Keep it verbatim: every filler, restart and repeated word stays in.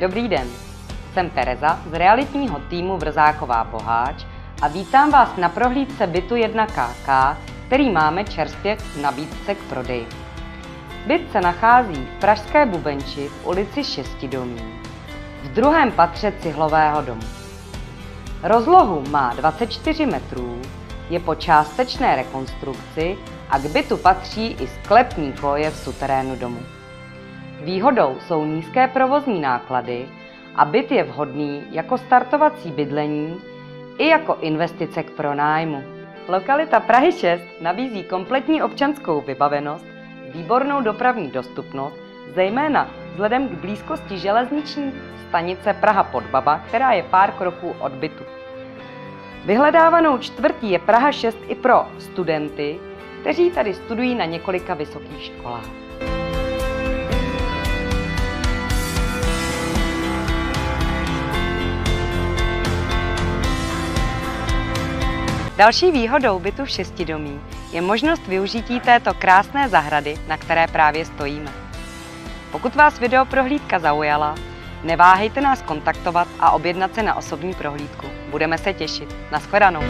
Dobrý den, jsem Tereza z realitního týmu Vrzáková Boháč a vítám vás na prohlídce bytu jedna ká ká, který máme čerstvě v nabídce k prodeji. Byt se nachází v pražské Bubenči v ulici Šestidomí, v druhém patře Cihlového domu. Rozlohu má dvacet čtyři metrů, je po částečné rekonstrukci a k bytu patří i sklepní koje v suterénu domu. Výhodou jsou nízké provozní náklady a byt je vhodný jako startovací bydlení i jako investice k pronájmu. Lokalita Prahy šest nabízí kompletní občanskou vybavenost, výbornou dopravní dostupnost, zejména vzhledem k blízkosti železniční stanice Praha Podbaba, která je pár kroků od bytu. Vyhledávanou čtvrtí je Praha šest i pro studenty, kteří tady studují na několika vysokých školách. Další výhodou bytu v Šestidomí je možnost využití této krásné zahrady, na které právě stojíme. Pokud vás video prohlídka zaujala, neváhejte nás kontaktovat a objednat se na osobní prohlídku. Budeme se těšit. Nashledanou.